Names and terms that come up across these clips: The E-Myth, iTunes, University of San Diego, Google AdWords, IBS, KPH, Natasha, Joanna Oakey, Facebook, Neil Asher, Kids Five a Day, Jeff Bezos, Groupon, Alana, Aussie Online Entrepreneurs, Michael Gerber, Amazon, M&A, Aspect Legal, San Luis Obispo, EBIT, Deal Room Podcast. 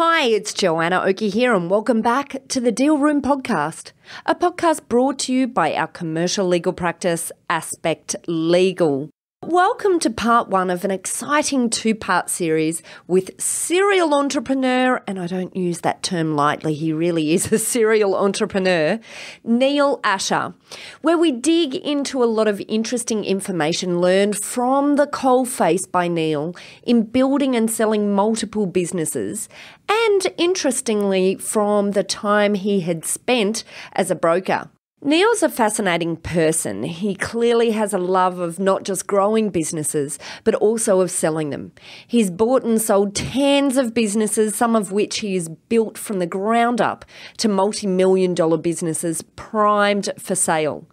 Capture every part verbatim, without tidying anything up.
Hi, it's Joanna Oakey here and welcome back to the Deal Room Podcast, a podcast brought to you by our commercial legal practice, Aspect Legal. Welcome to part one of an exciting two-part series with serial entrepreneur, and I don't use that term lightly, he really is a serial entrepreneur, Neil Asher, where we dig into a lot of interesting information learned from the coalface by Neil in building and selling multiple businesses, and interestingly from the time he had spent as a broker. Neil's a fascinating person. He clearly has a love of not just growing businesses, but also of selling them. He's bought and sold tens of businesses, some of which he has built from the ground up to multi-million dollar businesses primed for sale.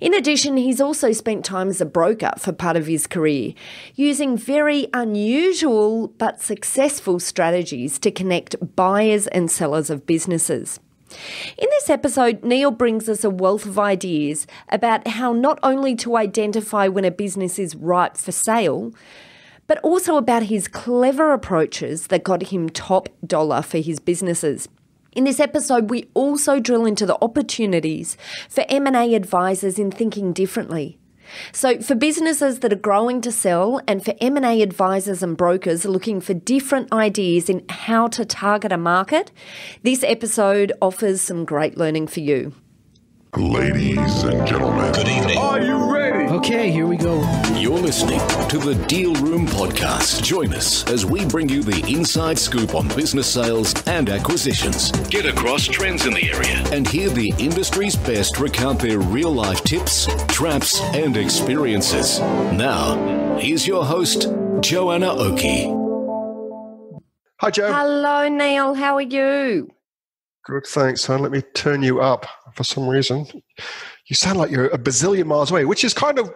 In addition, he's also spent time as a broker for part of his career, using very unusual but successful strategies to connect buyers and sellers of businesses. In this episode, Neil brings us a wealth of ideas about how not only to identify when a business is ripe for sale, but also about his clever approaches that got him top dollar for his businesses. In this episode, we also drill into the opportunities for M and A advisors in thinking differently. So for businesses that are growing to sell and for M and A advisors and brokers looking for different ideas in how to target a market, this episode offers some great learning for you. Ladies and gentlemen, good evening. Are you ready? Okay, here we go. You're listening to the Deal Room Podcast. Join us as we bring you the inside scoop on business sales and acquisitions. Get across trends in the area and hear the industry's best recount their real-life tips, traps, and experiences. Now, here's your host, Joanna Oakey. Hi, Joe. Hello, Neil. How are you? Good, thanks. Huh? Let me turn you up. For some reason, you sound like you're a bazillion miles away, which is kind of,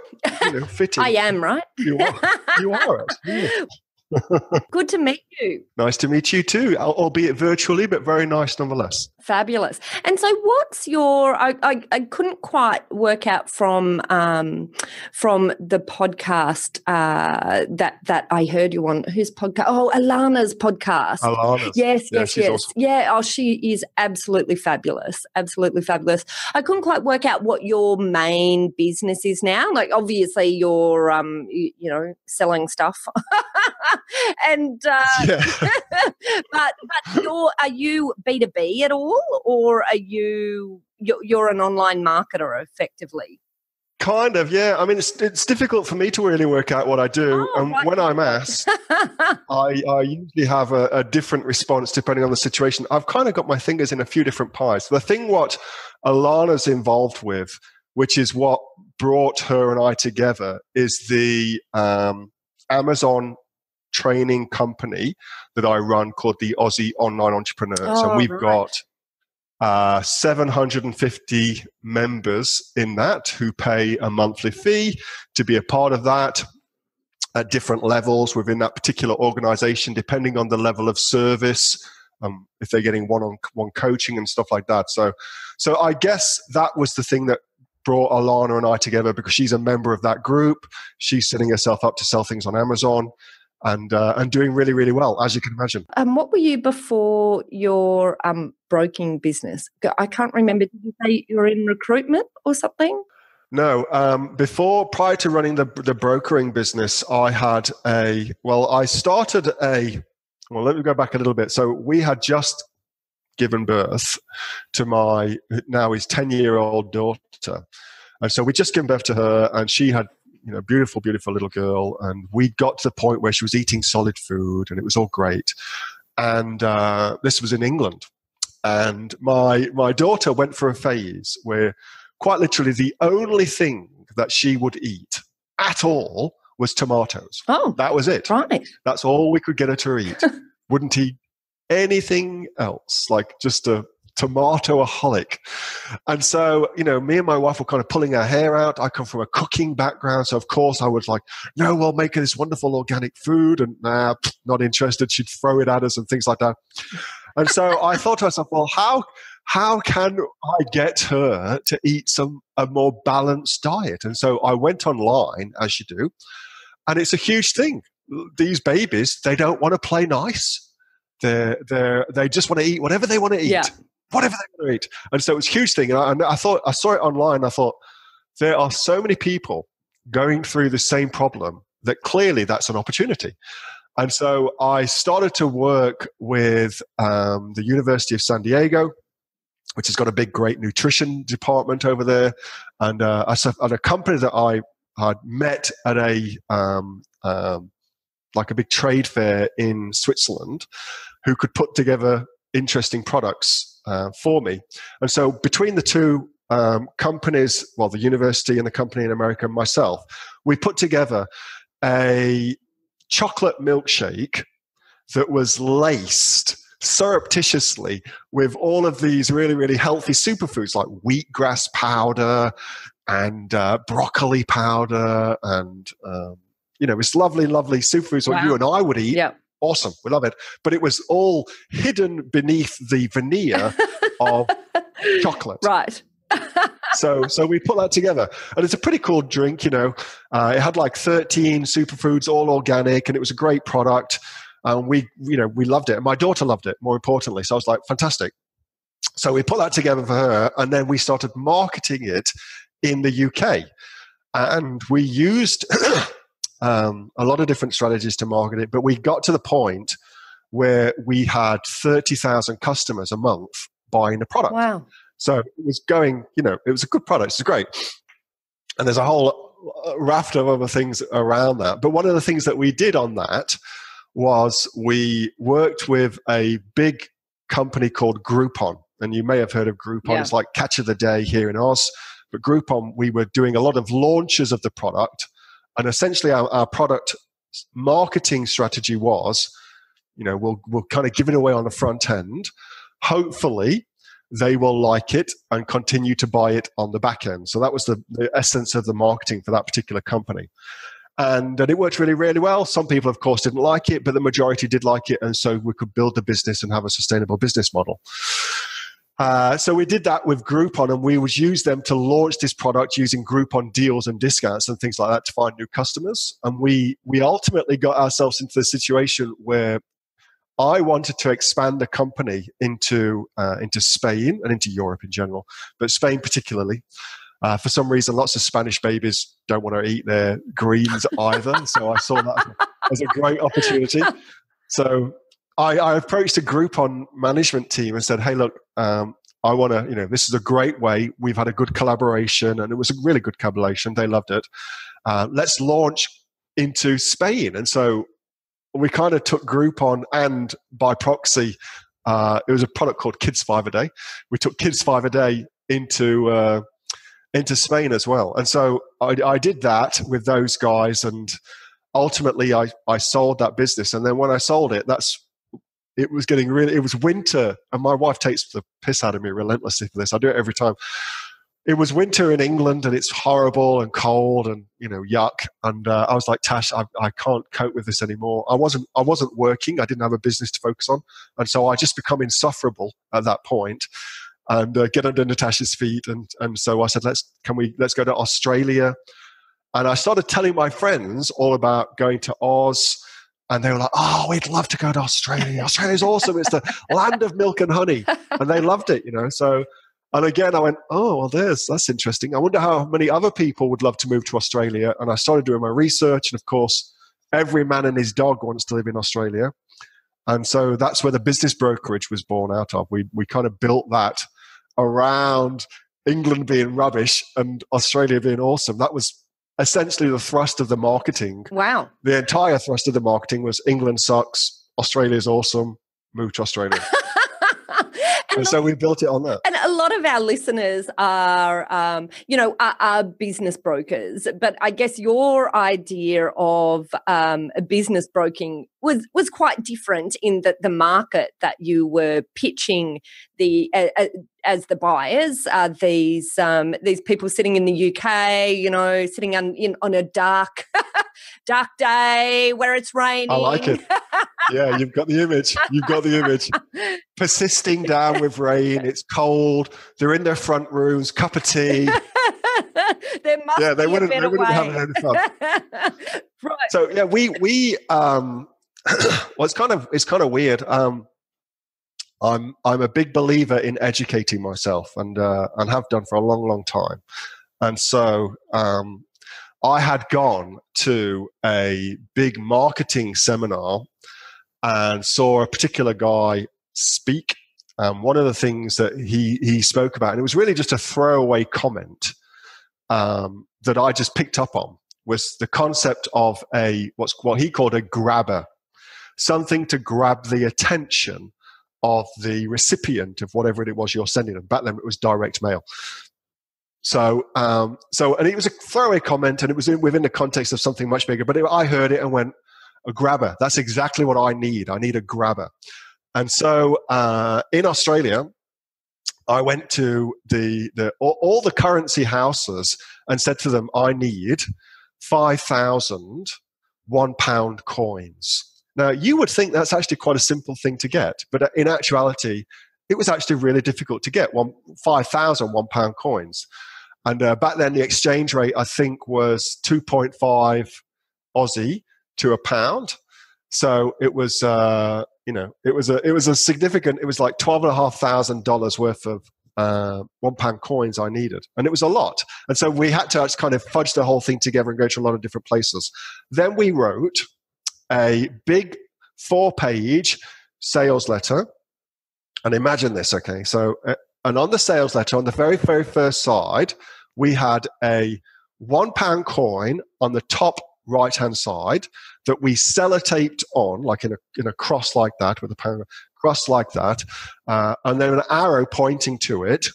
you know, fitting. I am, right? You are. You are. Yeah. Good to meet you. Nice to meet you too, albeit virtually, but very nice nonetheless. Fabulous. And so what's your, I, I, I couldn't quite work out from um, from the podcast uh, that, that I heard you on, whose podcast? Oh, Alana's podcast. Alana. Yes, yeah, yes, yes. Awesome. Yeah, oh, she is absolutely fabulous, absolutely fabulous. I couldn't quite work out what your main business is now. Like obviously you're, um, you, you know, selling stuff. And uh, yeah. but but you're are you B two B at all, or are you you're, you're an online marketer effectively? Kind of, yeah. I mean, it's it's difficult for me to really work out what I do, oh, and right. when I'm asked, I, I usually have a, a different response depending on the situation. I've kind of got my fingers in a few different pies. The thing what Alana's involved with, which is what brought her and I together, is the um, Amazon training company that I run called the Aussie Online Entrepreneurs. Oh, and we've right. got uh, seven hundred fifty members in that who pay a monthly fee to be a part of that at different levels within that particular organization, depending on the level of service, um, if they're getting one-on-one coaching and stuff like that. So, so I guess that was the thing that brought Alana and I together, because she's a member of that group. She's setting herself up to sell things on Amazon. And, uh, and doing really, really well, as you can imagine. Um, what were you before your um, broking business? I can't remember. Did you say you were in recruitment or something? No. Um, before, prior to running the, the brokering business, I had a, well, I started a, well, let me go back a little bit. So we had just given birth to my, now his ten-year-old daughter. And so we just given birth to her, and she had, you know, beautiful, beautiful little girl. And we got to the point where she was eating solid food and it was all great. And uh, this was in England. And my, my daughter went for a phase where quite literally the only thing that she would eat at all was tomatoes. Oh, that was it. Right. That's all we could get her to eat. Wouldn't eat anything else, like just a tomatoaholic. And so, you know, me and my wife were kind of pulling our hair out. I come from a cooking background. So, of course, I was like, no, we'll make her this wonderful organic food. And nah, not interested. She'd throw it at us and things like that. And so I thought to myself, well, how how can I get her to eat some a more balanced diet? And so I went online, as you do. And it's a huge thing. These babies, they don't want to play nice. They're, they're, they just want to eat whatever they want to eat. Yeah. Whatever they want to eat. And so it was a huge thing. And I, and I thought, I saw it online. I thought, there are so many people going through the same problem that clearly that's an opportunity. And so I started to work with um, the University of San Diego, which has got a big, great nutrition department over there. And uh, I at a company that I had met at a, um, um, like a big trade fair in Switzerland, who could put together interesting products uh, for me. And so between the two um, companies, well, the university and the company in America and myself, we put together a chocolate milkshake that was laced surreptitiously with all of these really, really healthy superfoods like wheatgrass powder and uh, broccoli powder and, um, you know, it's lovely, lovely superfoods wow. that you and I would eat. Yep. Awesome. We love it. But it was all hidden beneath the veneer of chocolate. Right. so so we put that together. And it's a pretty cool drink, you know. Uh, it had like thirteen superfoods, all organic, and it was a great product. And we, you know, we loved it. And my daughter loved it, more importantly. So I was like, fantastic. So we put that together for her, and then we started marketing it in the U K. And we used um, a lot of different strategies to market it, but we got to the point where we had thirty thousand customers a month buying the product. Wow. So it was going, you know, it was a good product. It's great. And there's a whole raft of other things around that. But one of the things that we did on that was we worked with a big company called Groupon. And you may have heard of Groupon. Yeah. It's like catch of the day here in Oz. But Groupon, we were doing a lot of launches of the product. And essentially our, our product marketing strategy was, you know, we'll, we'll kind of give it away on the front end. Hopefully they will like it and continue to buy it on the back end. So that was the, the essence of the marketing for that particular company. And, and it worked really, really well. Some people, of course, didn't like it, but the majority did like it. And so we could build the business and have a sustainable business model. Uh, so we did that with Groupon, and we would use them to launch this product using Groupon deals and discounts and things like that to find new customers. And we we ultimately got ourselves into the situation where I wanted to expand the company into uh, into Spain and into Europe in general, but Spain particularly. Uh, for some reason, lots of Spanish babies don't want to eat their greens either. So I saw that as a great opportunity. So I, I approached a Groupon management team and said, hey, look, um, I want to, you know, this is a great way. We've had a good collaboration, and it was a really good collaboration. They loved it. Uh, let's launch into Spain. And so we kind of took Groupon and by proxy, uh, it was a product called Kids Five a Day. We took Kids Five a Day into uh, into Spain as well. And so I, I did that with those guys, and ultimately I, I sold that business. And then when I sold it, that's it was getting really, it was winter, and my wife takes the piss out of me relentlessly for this. I do it every time. It was winter in England, and it's horrible and cold and, you know, yuck. And uh, I was like, Tash, I, I can't cope with this anymore. I wasn't, I wasn't working. I didn't have a business to focus on. And so I just become insufferable at that point and uh, get under Natasha's feet. And, and so I said, let's, can we, let's go to Australia. And I started telling my friends all about going to Oz. And they were like, oh, we'd love to go to Australia. Australia's awesome. It's the land of milk and honey. And they loved it, you know. So, and again, I went, oh, well, there's, that's interesting. I wonder how many other people would love to move to Australia. And I started doing my research. And of course, every man and his dog wants to live in Australia. And so that's where the business brokerage was born out of. We, we kind of built that around England being rubbish and Australia being awesome. That was essentially the thrust of the marketing. Wow. The entire thrust of the marketing was England sucks, Australia's awesome, move to Australia. and, and so we built it on that. And a lot of our listeners are, um, you know, are, are business brokers. But I guess your idea of um, business broking was was quite different in that the market that you were pitching the uh, uh, as the buyers, uh, these um, these people sitting in the U K, you know, sitting on in, on a dark dark day where it's raining. I like it. Yeah, you've got the image. You've got the image. Persisting down with rain. It's cold. They're in their front rooms, cup of tea. There must yeah, they be wouldn't, a better they wouldn't way. Have any fun. Right. So yeah, we we um, well, it's kind of it's kind of weird. Um, I'm I'm a big believer in educating myself, and uh, and have done for a long, long time. And so um, I had gone to a big marketing seminar and saw a particular guy speak. Um, one of the things that he he spoke about, and it was really just a throwaway comment um, that I just picked up on, was the concept of a what's what he called a grabber, something to grab the attention of the recipient of whatever it was you're sending them. Back then, it was direct mail. So, um, so, and it was a throwaway comment, and it was in, within the context of something much bigger. But it, I heard it and went, a grabber. That's exactly what I need. I need a grabber. And so, uh, in Australia, I went to the, the all, all the currency houses and said to them, I need five thousand one pound coins. Now, you would think that's actually quite a simple thing to get, but in actuality, it was actually really difficult to get one, five thousand one pound coins. And uh, back then, the exchange rate, I think, was two point five Aussie to a pound. So it was, uh, you know, it was a it was a significant, it was like twelve thousand five hundred dollars worth of uh, one pound coins I needed. And it was a lot. And so we had to just kind of fudge the whole thing together and go to a lot of different places. Then we wrote a big four-page sales letter. And imagine this, okay? So, uh, and on the sales letter, on the very, very first side, we had a one pound coin on the top right-hand side that we sellotaped on, like in a, in a cross like that, with a pound, cross like that, uh, and then an arrow pointing to it,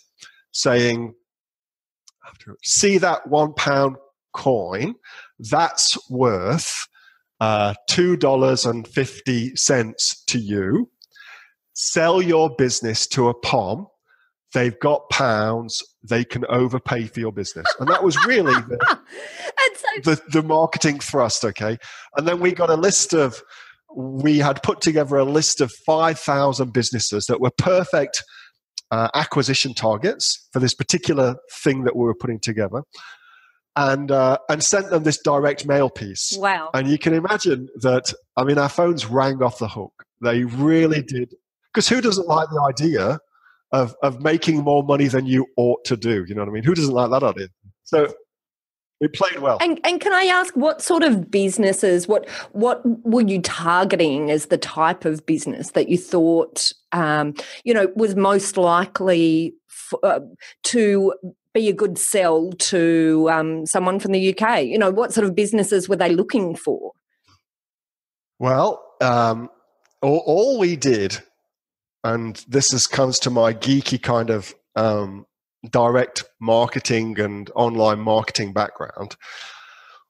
saying, see that one pound coin, that's worth uh, two dollars and fifty cents to you. Sell your business to a P O M. They've got pounds. They can overpay for your business. And that was really the, so- the, the marketing thrust, okay? And then we got a list of, we had put together a list of five thousand businesses that were perfect uh, acquisition targets for this particular thing that we were putting together. And uh, and sent them this direct mail piece. Wow. And you can imagine that, I mean, our phones rang off the hook. They really did. Because who doesn't like the idea of, of making more money than you ought to do? You know what I mean? Who doesn't like that idea? So it played well. And, and can I ask what sort of businesses, what what were you targeting as the type of business that you thought, um, you know, was most likely f- uh, to be a good sell to um, someone from the U K? You know, what sort of businesses were they looking for? Well, um, all, all we did... And this is, comes to my geeky kind of um, direct marketing and online marketing background.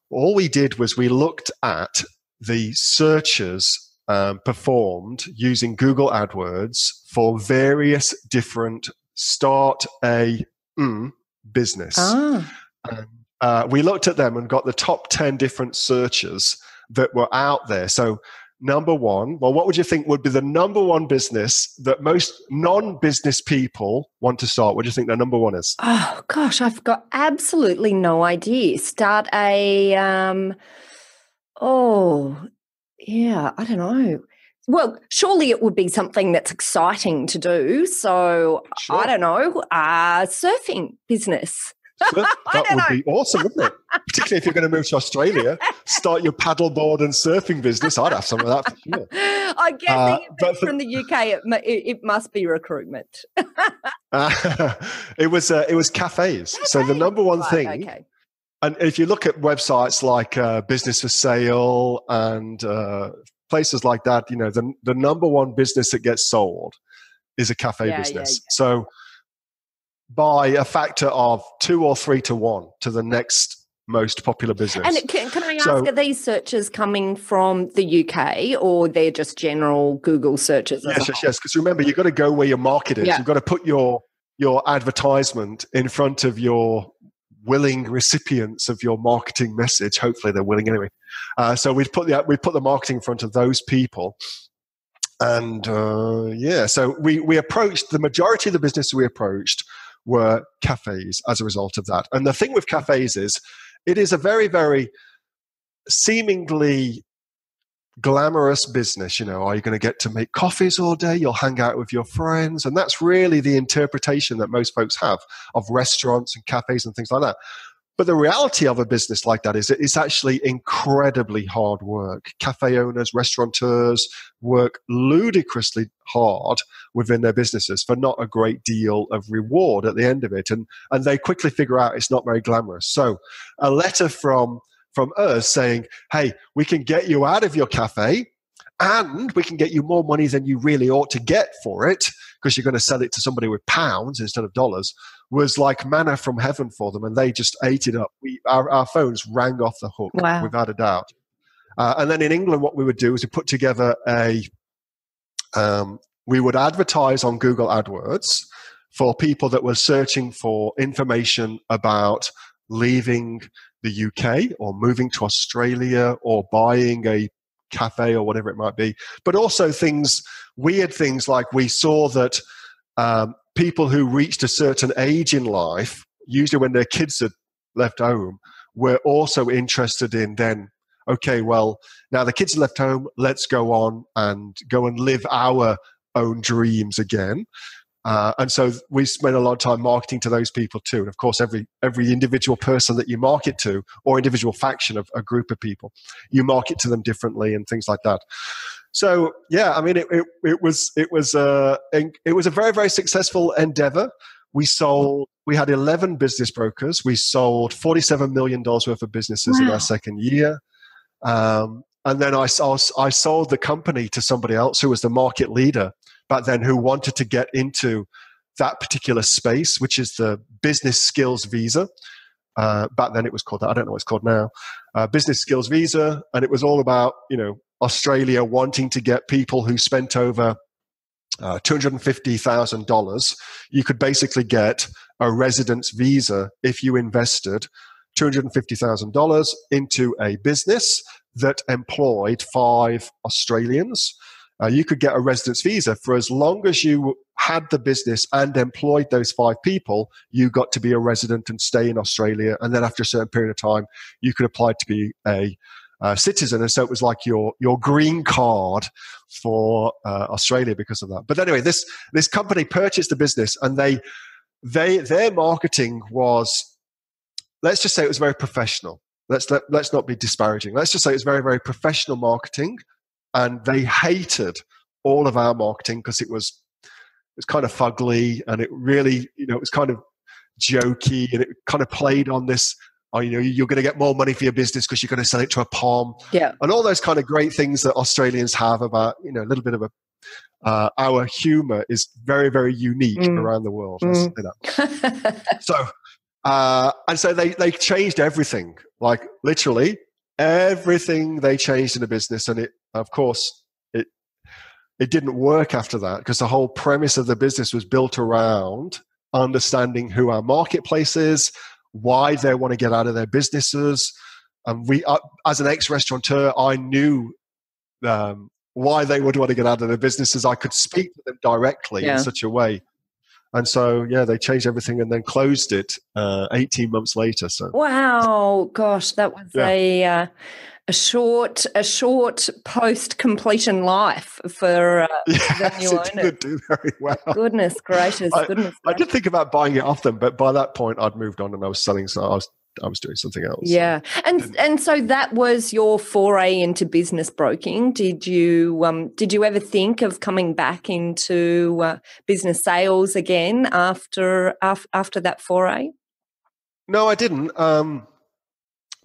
All we did was we looked at the searches um, performed using Google AdWords for various different start a mm, business. Ah. Um, uh, we looked at them and got the top ten different searches that were out there. So number one, well, what would you think would be the number one business that most non-business people want to start? What do you think their number one is? Oh, gosh, I've got absolutely no idea. Start a, um, oh, yeah, I don't know. Well, surely it would be something that's exciting to do. So, sure. I don't know, uh, surfing business. Surf, that would know. be awesome, wouldn't it? Particularly if you're going to move to Australia, start your paddleboard and surfing business. I'd have some of that for sure. I guess uh, but from the U K, it, it must be recruitment. uh, it was uh, it was cafes. cafes. So the number one right, thing, okay. And if you look at websites like uh, Business for Sale and uh, places like that, you know the the number one business that gets sold is a cafe yeah, business. Yeah, yeah. So, by a factor of two or three to one to the next most popular business. And can, can I ask, so, are these searches coming from the U K or they're just general Google searches? Yes, yes, yes. Because remember, you've got to go where your market is. Yeah. You've got to put your your advertisement in front of your willing recipients of your marketing message. Hopefully, they're willing anyway. Uh, so we'd put the we put the marketing in front of those people. And uh, yeah, so we we approached the majority of the businesses we approached were cafes as a result of that. And the thing with cafes is it is a very, very seemingly glamorous business. You know, are you going to get to make coffees all day? You'll hang out with your friends. And that's really the interpretation that most folks have of restaurants and cafes and things like that. But the reality of a business like that is it's actually incredibly hard work. Cafe owners, restaurateurs work ludicrously hard within their businesses for not a great deal of reward at the end of it. And, and they quickly figure out it's not very glamorous. So a letter from, from us saying, hey, we can get you out of your cafe and we can get you more money than you really ought to get for it because you're going to sell it to somebody with pounds instead of dollars, was like manna from heaven for them, and they just ate it up. We, our, our phones rang off the hook, wow. without a doubt. Uh, and then in England, what we would do is we put together a, um, we would advertise on Google AdWords for people that were searching for information about leaving the U K or moving to Australia or buying a cafe or whatever it might be. But also things, weird things like we saw that um, people who reached a certain age in life, usually when their kids had left home, were also interested in then, okay, well, now the kids left home, let's go on and go and live our own dreams again. Uh, and so we spend a lot of time marketing to those people too. And of course, every every individual person that you market to, or individual faction of a group of people, you market to them differently and things like that. So yeah, I mean, it it, it was it was a it was a very very successful endeavor. We sold we had eleven business brokers. We sold forty-seven million dollars worth of businesses, wow. in our second year. Um, and then I, I I sold the company to somebody else who was the market leader back then, who wanted to get into that particular space, which is the business skills visa. Uh, back then it was called that. I don't know what it's called now. Uh, business skills visa, and it was all about, you know, Australia wanting to get people who spent over uh, two hundred fifty thousand dollars. You could basically get a residence visa if you invested two hundred fifty thousand dollars into a business that employed five Australians. Uh, you could get a residence visa for as long as you had the business and employed those five people. You got to be a resident and stay in Australia. And then after a certain period of time, you could apply to be a Uh, citizen, and so it was like your your green card for uh, Australia because of that. But anyway, this this company purchased the business, and they they their marketing was, let's just say it was very professional. Let's let, let's not be disparaging. Let's just say it was very very professional marketing, and they hated all of our marketing because it was it was kind of fugly, and it really, you know, it was kind of jokey, and it kind of played on this. Oh, you know, you're going to get more money for your business because you're going to sell it to a P O M, yeah, and all those kind of great things that Australians have about, you know, a little bit of a uh, our humor is very very unique mm. around the world. Mm. That. so, uh, and so they they changed everything, like literally everything they changed in the business, and it of course it it didn't work after that because the whole premise of the business was built around understanding who our marketplace is, why they want to get out of their businesses. And we, uh, as an ex-restaurateur, I knew um, why they would want to get out of their businesses. I could speak to them directly, yeah. in such a way. And so, yeah, they changed everything and then closed it uh, eighteen months later. So wow, gosh, that was yeah. a uh, a short a short post-completion life for uh, yes, the new owner. It didn't do very well. Goodness gracious, I, goodness gracious. I did think about buying it off them, but by that point, I'd moved on and I was selling. So I was I was doing something else. Yeah, and and so that was your foray into business broking. Did you um did you ever think of coming back into uh, business sales again after af- after that foray? No, I didn't. Um,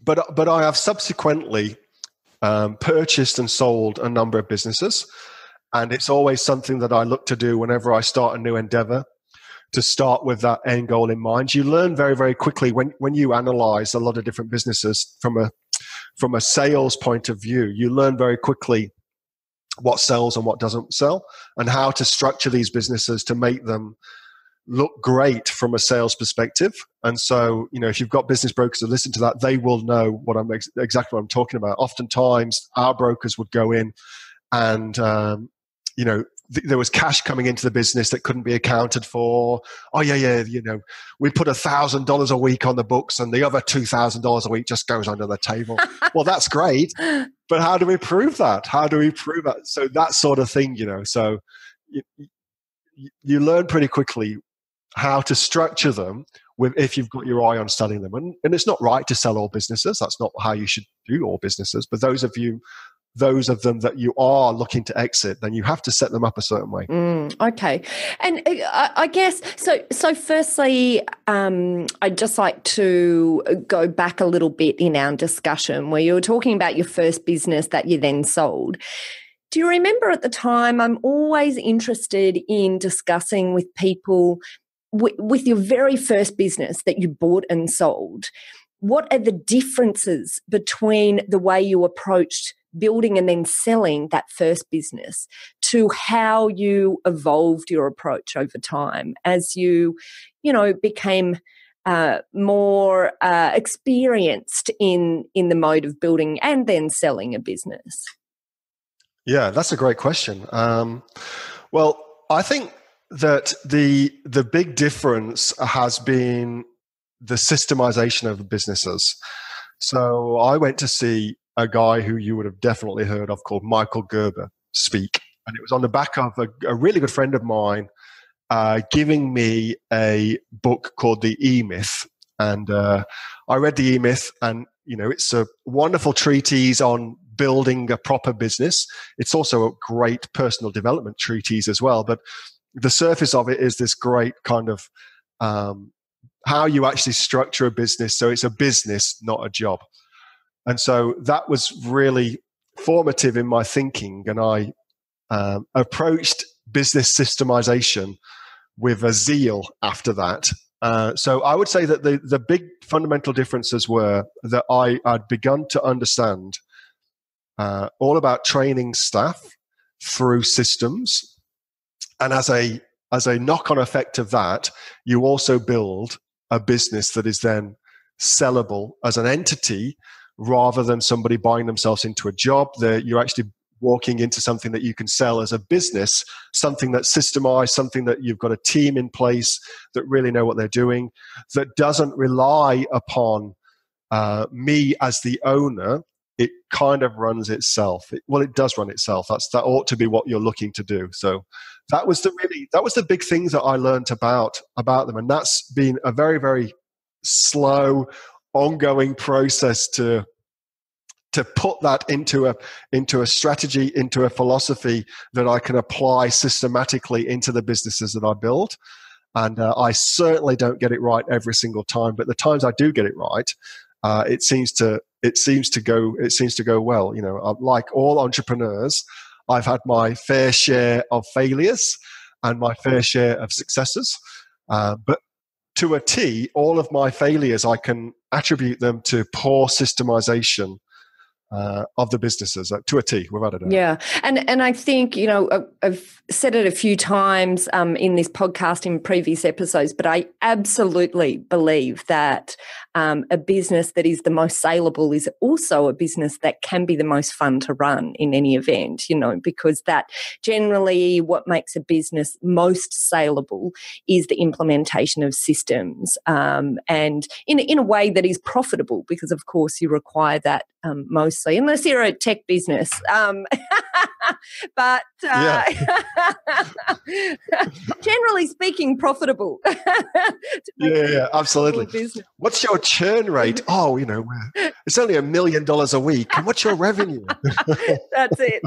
but but I have subsequently um, purchased and sold a number of businesses, and it's always something that I look to do whenever I start a new endeavor. To start with that end goal in mind. You learn very, very quickly when, when you analyze a lot of different businesses from a from a sales point of view. You learn very quickly what sells and what doesn't sell, and how to structure these businesses to make them look great from a sales perspective. And so, you know, if you've got business brokers that listen to that, they will know what I'm ex- exactly what I'm talking about. Oftentimes, our brokers would go in and um, you know, th- there was cash coming into the business that couldn't be accounted for. Oh yeah, yeah, you know, we put a thousand dollars a week on the books, and the other two thousand dollars a week just goes under the table. Well, that's great, but how do we prove that? How do we prove that? So that sort of thing, you know. So you, you learn pretty quickly how to structure them with, if you've got your eye on studying them. And, and it's not right to sell all businesses. That's not how you should do all businesses. But those of you, those of them that you are looking to exit, then you have to set them up a certain way. Mm, okay. And I, I guess, so So firstly, um, I'd just like to go back a little bit in our discussion where you were talking about your first business that you then sold. Do you remember at the time, I'm always interested in discussing with people w- with your very first business that you bought and sold, what are the differences between the way you approached building and then selling that first business to how you evolved your approach over time as you, you know, became uh, more uh, experienced in, in the mode of building and then selling a business? Yeah, that's a great question. Um, well, I think that the the big difference has been the systemization of businesses. So I went to see a guy who you would have definitely heard of called Michael Gerber speak, and it was on the back of a, a really good friend of mine uh, giving me a book called The E-Myth, and uh, I read The E-Myth, and you know, it's a wonderful treatise on building a proper business. It's also a great personal development treatise as well, but the surface of it is this great kind of um, how you actually structure a business so it's a business, not a job. And so that was really formative in my thinking, and I um, approached business systemization with a zeal after that. Uh, so I would say that the, the big fundamental differences were that I had begun to understand Uh, all about training staff through systems, and as a as a knock-on effect of that, you also build a business that is then sellable as an entity rather than somebody buying themselves into a job. That you're actually walking into something that you can sell as a business, something that's systemized, something that you've got a team in place that really know what they're doing, that doesn't rely upon uh, me as the owner. It kind of runs itself. It, well, it does run itself. That's that ought to be what you're looking to do. So that was the really that was the big things that I learned about about them, and that's been a very very slow, ongoing process to to put that into a into a strategy, into a philosophy that I can apply systematically into the businesses that I build. And uh, I certainly don't get it right every single time, but the times I do get it right, uh, it seems to. It seems to go. It seems to go well. You know, like all entrepreneurs, I've had my fair share of failures and my fair share of successes. Uh, but to a T, all of my failures, I can attribute them to poor systemization uh, of the businesses. Like, to a T, without a doubt. Yeah, and and I think, you know, I've said it a few times um, in this podcast in previous episodes, but I absolutely believe that. Um, a business that is the most saleable is also a business that can be the most fun to run in any event, you know, because that generally what makes a business most saleable is the implementation of systems um, and in, in a way that is profitable, because, of course, you require that um, mostly, unless you're a tech business. Um, but uh, yeah. Generally speaking, profitable. yeah, yeah, absolutely. Business. What's your churn rate? Oh, you know, it's only a million dollars a week. And what's your revenue? That's it.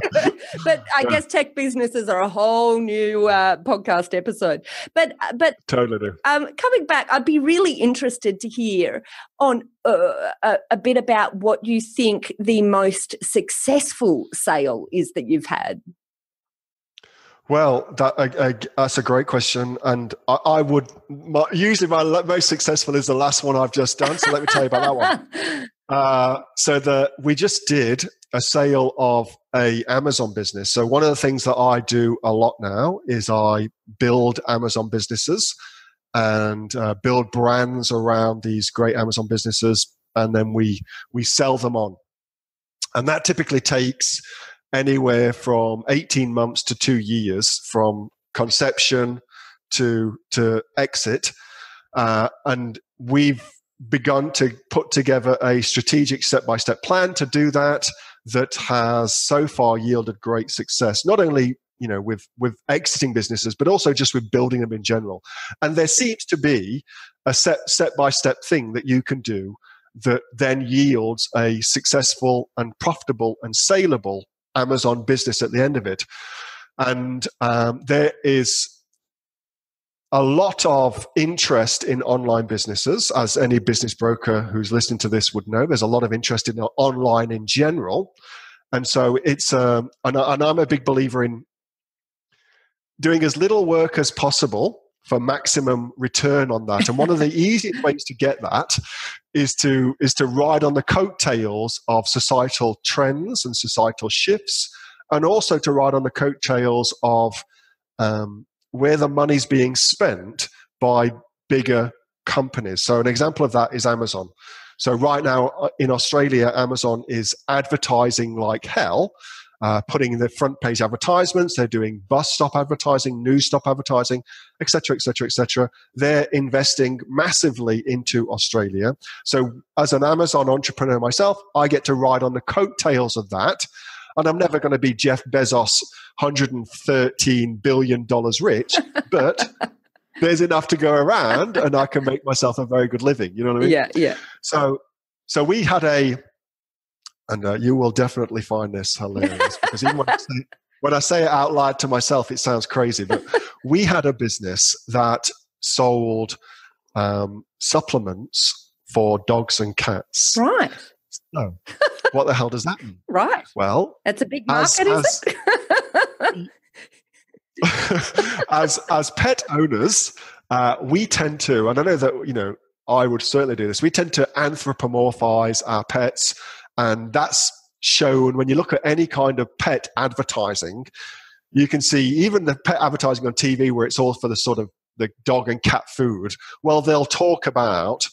But I guess tech businesses are a whole new uh, podcast episode. But but totally do. Um, coming back, I'd be really interested to hear on uh, a, a bit about what you think the most successful sale is that you've had. Well, that, I, I, that's a great question, and I, I would my, usually my most successful is the last one I've just done. So let me tell you about that one. Uh, so the we just did a sale of a Amazon business. So one of the things that I do a lot now is I build Amazon businesses and uh, build brands around these great Amazon businesses, and then we we sell them on, and that typically takes anywhere from eighteen months to two years from conception to to exit. Uh, and we've begun to put together a strategic step-by-step plan to do that, that has so far yielded great success, not only you know with with exiting businesses, but also just with building them in general. And there seems to be a set step-by-step thing that you can do that then yields a successful and profitable and saleable Amazon business at the end of it. And um, there is a lot of interest in online businesses, as any business broker who's listening to this would know. There's a lot of interest in online in general. And so it's, um, and, I, and I'm a big believer in doing as little work as possible for maximum return on that. And one of the easiest ways to get that is to is to ride on the coattails of societal trends and societal shifts, and also to ride on the coattails of um, where the money's being spent by bigger companies. So an example of that is Amazon. So right now in Australia, Amazon is advertising like hell, Uh, putting in the front page advertisements. They're doing bus stop advertising, news stop advertising, et cetera, et cetera, et cetera. They're investing massively into Australia. So as an Amazon entrepreneur myself, I get to ride on the coattails of that. And I'm never going to be Jeff Bezos, one hundred thirteen billion dollars rich, but there's enough to go around and I can make myself a very good living. You know what I mean? Yeah, yeah. So, so we had a... And uh, you will definitely find this hilarious, because even when I, say, when I say it out loud to myself, it sounds crazy. But we had a business that sold um, supplements for dogs and cats. Right. So what the hell does that mean? Right. Well, that's a big market, as, is as, it? as, as pet owners, uh, we tend to, and I know that, you know, I would certainly do this, we tend to anthropomorphize our pets. And that's shown when you look at any kind of pet advertising. You can see even the pet advertising on T V, where it's all for the sort of the dog and cat food. Well, they'll talk about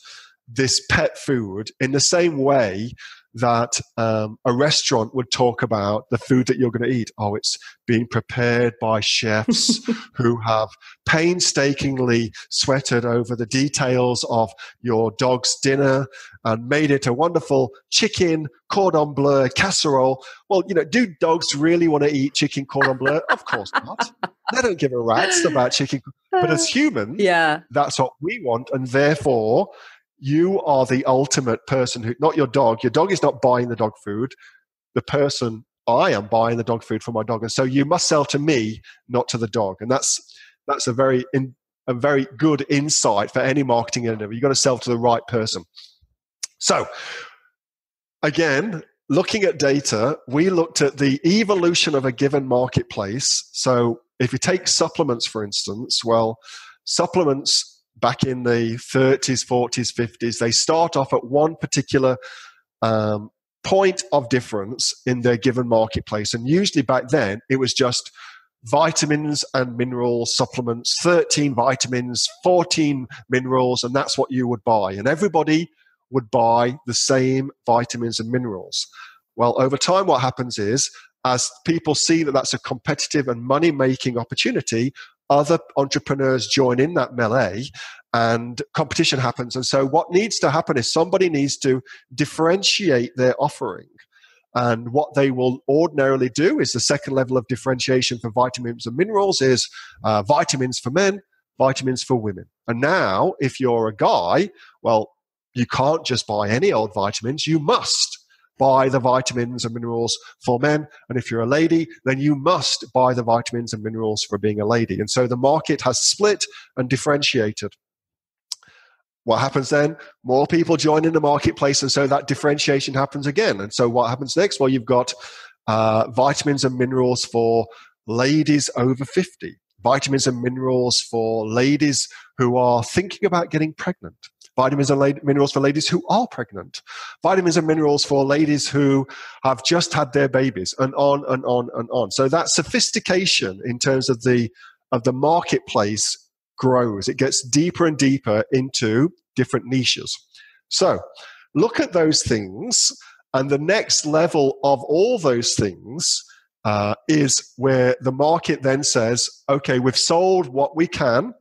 this pet food in the same way that um, a restaurant would talk about the food that you're going to eat. Oh, it's being prepared by chefs who have painstakingly sweated over the details of your dog's dinner and made it a wonderful chicken cordon bleu casserole. Well, you know, do dogs really want to eat chicken cordon bleu? Of course not. They don't give a rat's about chicken. But as humans, yeah, that's what we want. And therefore, you are the ultimate person who, not your dog. Your dog is not buying the dog food. The person, I am buying the dog food for my dog. And so you must sell to me, not to the dog. And that's that's a very in, a very good insight for any marketing endeavor. You've got to sell to the right person. So again, looking at data, we looked at the evolution of a given marketplace. So if you take supplements, for instance, well, supplements back in the thirties, forties, fifties, they start off at one particular um, point of difference in their given marketplace. And usually back then, it was just vitamins and mineral supplements, thirteen vitamins, fourteen minerals, and that's what you would buy. And everybody would buy the same vitamins and minerals. Well, over time, what happens is, as people see that that's a competitive and money-making opportunity, other entrepreneurs join in that melee and competition happens. And so what needs to happen is somebody needs to differentiate their offering. And what they will ordinarily do is, the second level of differentiation for vitamins and minerals is uh, vitamins for men, vitamins for women. And now if you're a guy, well, you can't just buy any old vitamins. You must buy the vitamins and minerals for men. And if you're a lady, then you must buy the vitamins and minerals for being a lady. And so the market has split and differentiated. What happens then? More people join in the marketplace, and so that differentiation happens again. And so what happens next? Well, you've got uh, vitamins and minerals for ladies over fifty, vitamins and minerals for ladies who are thinking about getting pregnant, vitamins and minerals for ladies who are pregnant, vitamins and minerals for ladies who have just had their babies, and on and on and on. So that sophistication in terms of the of the marketplace grows. It gets deeper and deeper into different niches. So look at those things, and the next level of all those things uh, is where the market then says, okay, we've sold what we can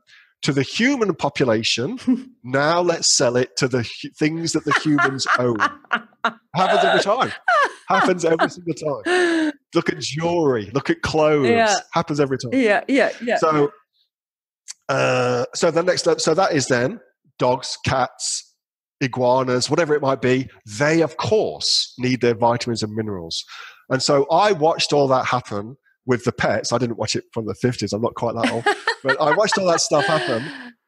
to the human population. Now let's sell it to the hu- things that the humans own. Happens every time. Happens every single time. Look at jewelry. Look at clothes. Yeah. Happens every time. Yeah, yeah, yeah. So, uh, so the next step. So that is then dogs, cats, iguanas, whatever it might be. They of course need their vitamins and minerals. And so I watched all that happen with the pets. I didn't watch it from the fifties. I'm not quite that old. But I watched all that stuff happen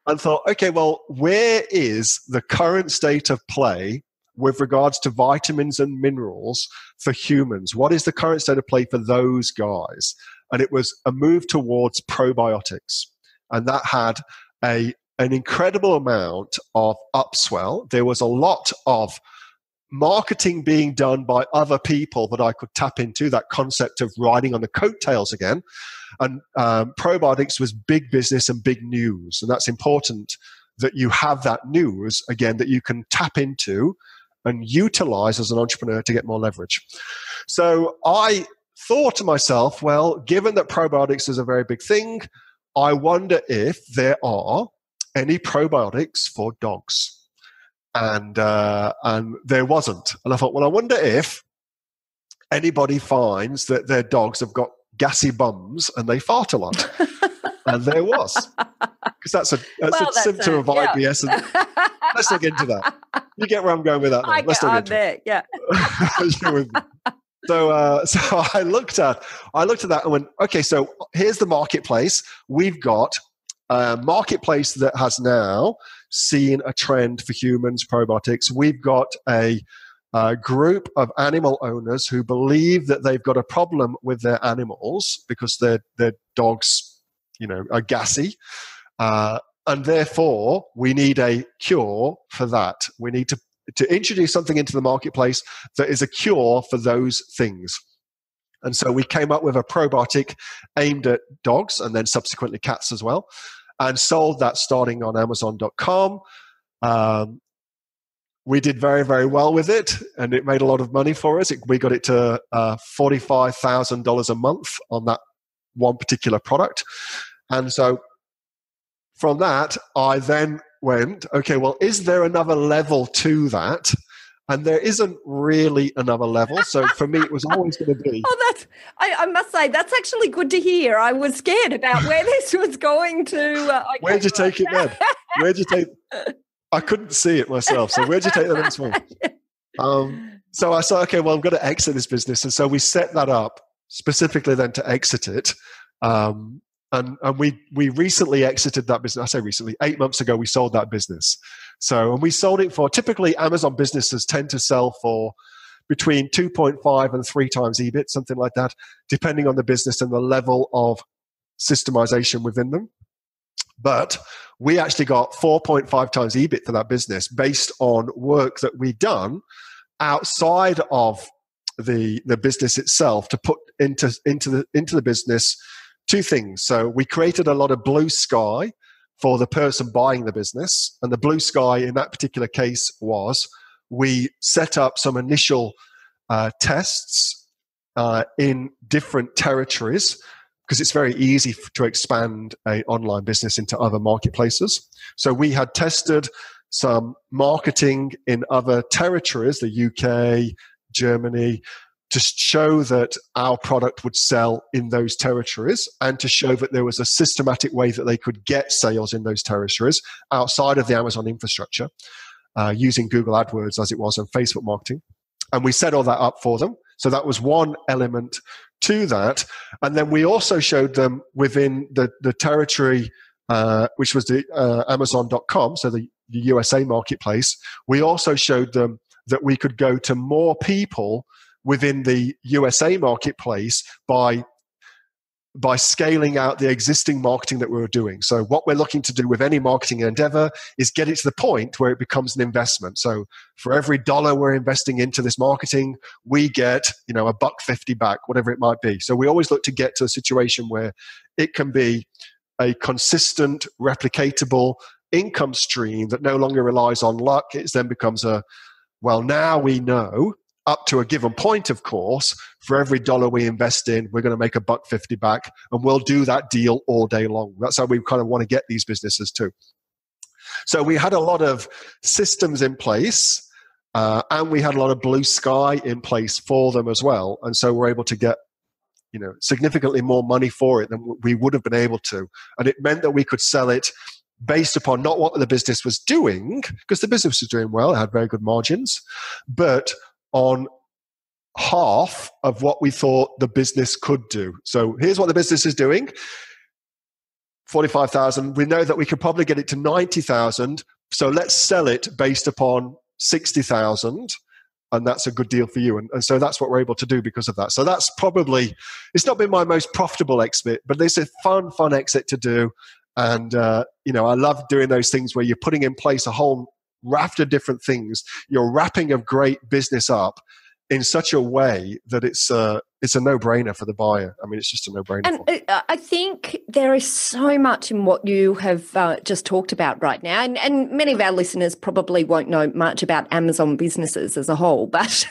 and thought, okay, well, where is the current state of play with regards to vitamins and minerals for humans? What is the current state of play for those guys? And it was a move towards probiotics. And that had a an incredible amount of upswell. There was a lot of marketing being done by other people that I could tap into, that concept of riding on the coattails again. And um, probiotics was big business and big news. And that's important that you have that news, again, that you can tap into and utilize as an entrepreneur to get more leverage. So I thought to myself, well, given that probiotics is a very big thing, I wonder if there are any probiotics for dogs. And uh, and there wasn't. And I thought, well, I wonder if anybody finds that their dogs have got gassy bums and they fart a lot. And there was. Because that's a, that's well, a that's symptom a, of I B S. Yeah. And let's not get into that. You get where I'm going with that. Now. I let's get on there, yeah. so, uh, so I looked at I looked at that and went, okay, so here's the marketplace. We've got a marketplace that has now seen a trend for humans, probiotics. We've got a, a group of animal owners who believe that they've got a problem with their animals because their their dogs, you know, are gassy, uh, and therefore we need a cure for that. We need to to introduce something into the marketplace that is a cure for those things. And so we came up with a probiotic aimed at dogs and then subsequently cats as well. And sold that starting on Amazon dot com. Um, we did very, very well with it, and it made a lot of money for us. It, we got it to uh, forty-five thousand dollars a month on that one particular product. And so from that, I then went, okay, well, is there another level to that? And there isn't really another level. So for me, it was always going to be. Oh, that's, I, I must say, that's actually good to hear. I was scared about where this was going to. Uh, okay, where'd you well, take it then? Where'd you take I couldn't see it myself. So where'd you take the next one? Um, so I said, okay, well, I'm going to exit this business. And so we set that up specifically then to exit it. Um, and and we, we recently exited that business. I say recently, eight months ago, we sold that business. So, and we sold it for, typically Amazon businesses tend to sell for between two point five and three times E B I T, something like that, depending on the business and the level of systemization within them. But we actually got four point five times E B I T for that business based on work that we'd done outside of the the business itself to put into into the into the business two things. So we created a lot of blue sky for the person buying the business. And the blue sky in that particular case was we set up some initial uh, tests uh, in different territories because it's very easy f- to expand an online business into other marketplaces. So we had tested some marketing in other territories, the U K, Germany, to show that our product would sell in those territories and to show that there was a systematic way that they could get sales in those territories outside of the Amazon infrastructure uh, using Google AdWords as it was and Facebook marketing. And we set all that up for them. So that was one element to that. And then we also showed them within the, the territory, uh, which was the uh, Amazon dot com, so the, the U S A marketplace, we also showed them that we could go to more people within the U S A marketplace by by scaling out the existing marketing that we were doing. So what we're looking to do with any marketing endeavor is get it to the point where it becomes an investment. So for every dollar we're investing into this marketing, we get, you know, a buck fifty back, whatever it might be. So we always look to get to a situation where it can be a consistent, replicatable income stream that no longer relies on luck. It then becomes a, well, now we know up to a given point, of course. For every dollar we invest in, we're going to make a buck fifty back, and we'll do that deal all day long. That's how we kind of want to get these businesses too. So we had a lot of systems in place, uh, and we had a lot of blue sky in place for them as well. And so we're able to get, you know, significantly more money for it than we would have been able to. And it meant that we could sell it based upon not what the business was doing, because the business was doing well, it had very good margins, but on half of what we thought the business could do. So here's what the business is doing, forty-five thousand. We know that we could probably get it to ninety thousand. So let's sell it based upon sixty thousand. And that's a good deal for you. And, and so that's what we're able to do because of that. So that's probably, it's not been my most profitable exit, but it's a fun, fun exit to do. And, uh, you know, I love doing those things where you're putting in place a whole raft of different things. You're wrapping a great business up in such a way that it's a, it's a no-brainer for the buyer. I mean, it's just a no-brainer. And I think there is so much in what you have uh, just talked about right now. And, and many of our listeners probably won't know much about Amazon businesses as a whole, but,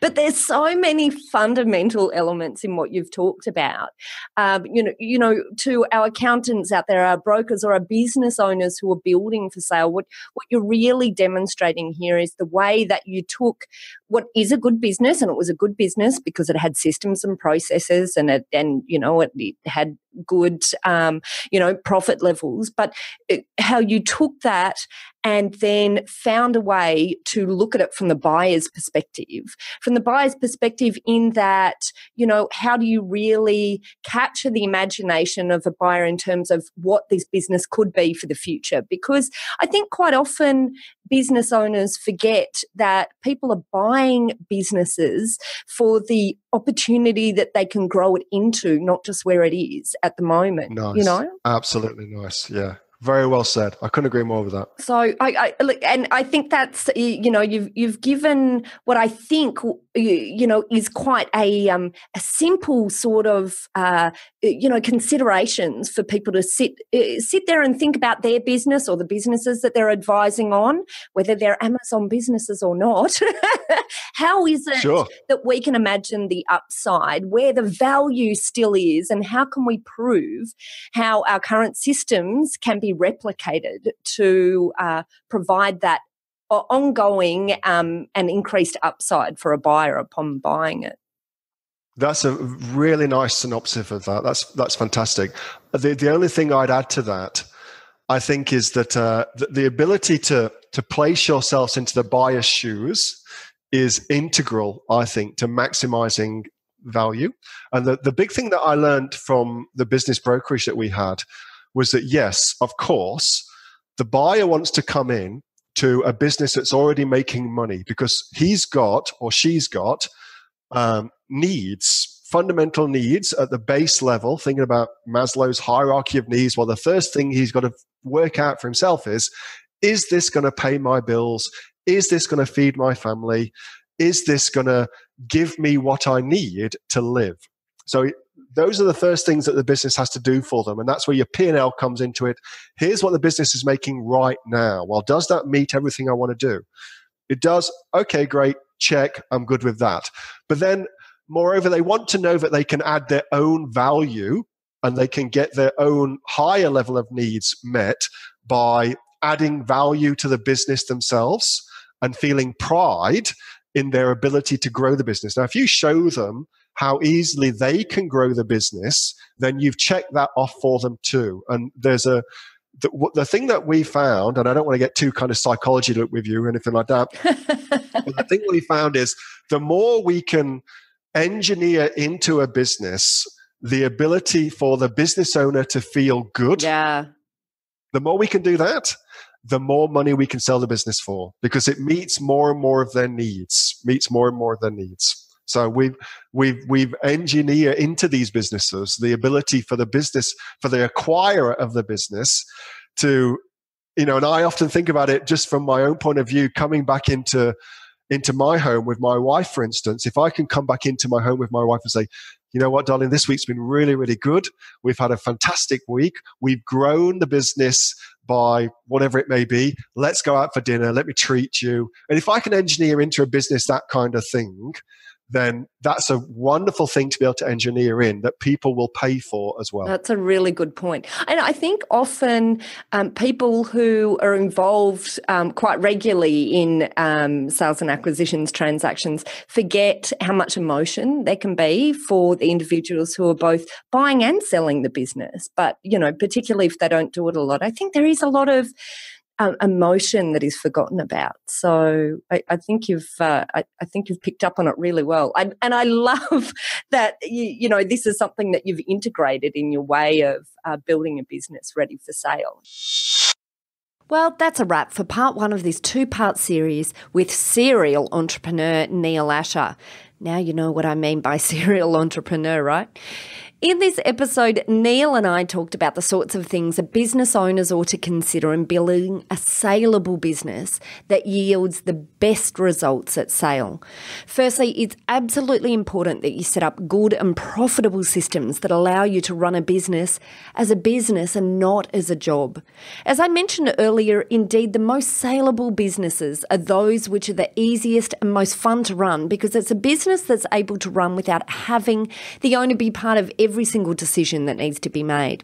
but there's so many fundamental elements in what you've talked about. Um, you know, you know, to our accountants out there, our brokers or our business owners who are building for sale, what, what you're really demonstrating here is the way that you took what is a good business, and it was a good business because it had systems and processes, and it, and you know, it had good um, you know, profit levels, but it, how you took that and then found a way to look at it from the buyer's perspective, from the buyer's perspective in that, you know, how do you really capture the imagination of a buyer in terms of what this business could be for the future? Because I think quite often business owners forget that people are buying businesses for the opportunity that they can grow it into, not just where it is at the moment. Nice. You know? Absolutely nice. Yeah. Very well said. I couldn't agree more with that. So, I, I look, and I think that's, you know, you've you've given what I think, you know, is quite a um a simple sort of uh you know, considerations for people to sit sit there and think about their business or the businesses that they're advising on, whether they're Amazon businesses or not. How is it sure. that we can imagine the upside, where the value still is, and how can we prove how our current systems can be replicated to uh, provide that ongoing um, and increased upside for a buyer upon buying it? That's a really nice synopsis of that. That's that's fantastic. The the only thing I'd add to that, I think, is that uh, the, the ability to to place yourselves into the buyer's shoes is integral, I think, to maximizing value. And the, the big thing that I learned from the business brokerage that we had was that, yes, of course, the buyer wants to come in to a business that's already making money because he's got or she's got um, needs, fundamental needs at the base level, thinking about Maslow's hierarchy of needs. Well, the first thing he's got to work out for himself is, is this going to pay my bills? Is this going to feed my family? Is this going to give me what I need to live? So those are the first things that the business has to do for them. And that's where your P and L comes into it. Here's what the business is making right now. Well, does that meet everything I want to do? It does. Okay, great. Check. I'm good with that. But then, moreover, they want to know that they can add their own value and they can get their own higher level of needs met by adding value to the business themselves and feeling pride in their ability to grow the business. Now, if you show them how easily they can grow the business, then you've checked that off for them too. And there's a, the, the thing that we found, and I don't want to get too kind of psychology look with you or anything like that, but the thing we found is the more we can engineer into a business the ability for the business owner to feel good, yeah, the more we can do that, the more money we can sell the business for, because it meets more and more of their needs, meets more and more of their needs. So we've, we've, we've engineered into these businesses the ability for the business, for the acquirer of the business to, you know, and I often think about it just from my own point of view, coming back into, into my home with my wife, for instance. If I can come back into my home with my wife and say, you know what, darling, this week's been really, really good. We've had a fantastic week. We've grown the business by whatever it may be. Let's go out for dinner. Let me treat you. And if I can engineer into a business that kind of thing, then that's a wonderful thing to be able to engineer in that people will pay for as well. That's a really good point. And I think often um, people who are involved um, quite regularly in um, sales and acquisitions transactions forget how much emotion there can be for the individuals who are both buying and selling the business. But, you know, particularly if they don't do it a lot, I think there is a lot of Um, emotion that is forgotten about. So I, I think you've uh, I, I think you've picked up on it really well. I, and I love that you, you know this is something that you've integrated in your way of uh, building a business ready for sale. Well, that's a wrap for part one of this two-part series with serial entrepreneur Neil Asher. Now you know what I mean by serial entrepreneur, right? In this episode, Neil and I talked about the sorts of things that business owners ought to consider in building a saleable business that yields the best results at sale. Firstly, it's absolutely important that you set up good and profitable systems that allow you to run a business as a business and not as a job. As I mentioned earlier, indeed, the most saleable businesses are those which are the easiest and most fun to run because it's a business that's able to run without having the owner be part of everything. Every single decision that needs to be made.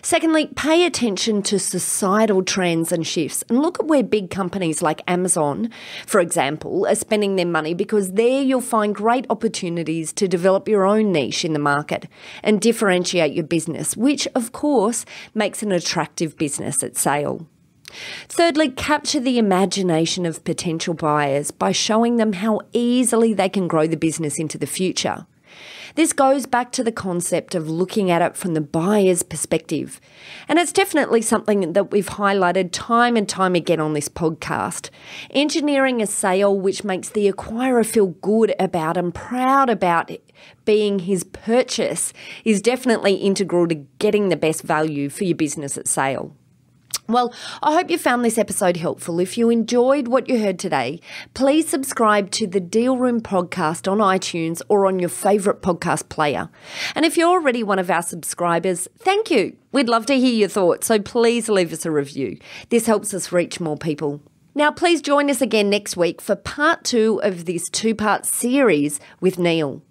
Secondly, pay attention to societal trends and shifts and look at where big companies like Amazon, for example, are spending their money because there you'll find great opportunities to develop your own niche in the market and differentiate your business, which of course makes an attractive business at sale. Thirdly, capture the imagination of potential buyers by showing them how easily they can grow the business into the future. This goes back to the concept of looking at it from the buyer's perspective. And it's definitely something that we've highlighted time and time again on this podcast. Engineering a sale which makes the acquirer feel good about and proud about being his purchase is definitely integral to getting the best value for your business at sale. Well, I hope you found this episode helpful. If you enjoyed what you heard today, please subscribe to the Deal Room Podcast on iTunes or on your favourite podcast player. And if you're already one of our subscribers, thank you. We'd love to hear your thoughts, so please leave us a review. This helps us reach more people. Now, please join us again next week for part two of this two-part series with Neil.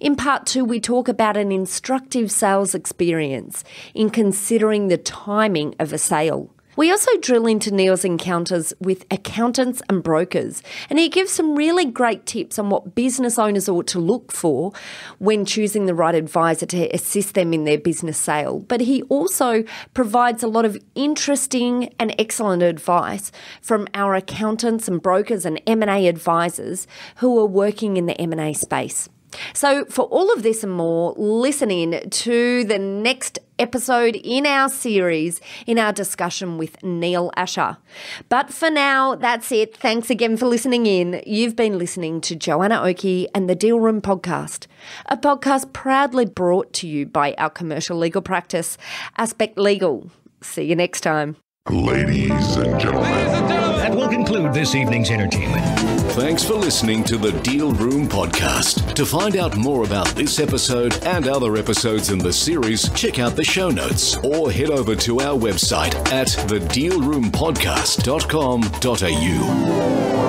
In part two, we talk about an instructive sales experience in considering the timing of a sale. We also drill into Neil's encounters with accountants and brokers, and he gives some really great tips on what business owners ought to look for when choosing the right advisor to assist them in their business sale. But he also provides a lot of interesting and excellent advice from our accountants and brokers and M and A advisors who are working in the M and A space. So for all of this and more, listen in to the next episode in our series in our discussion with Neil Asher. But for now, that's it. Thanks again for listening in. You've been listening to Joanna Oakey and the Deal Room Podcast, a podcast proudly brought to you by our commercial legal practice, Aspect Legal. See you next time. Ladies and gentlemen. Ladies and gentlemen. That will conclude this evening's entertainment. Thanks for listening to the Deal Room Podcast. To find out more about this episode and other episodes in the series, check out the show notes or head over to our website at the deal room podcast dot com dot a u.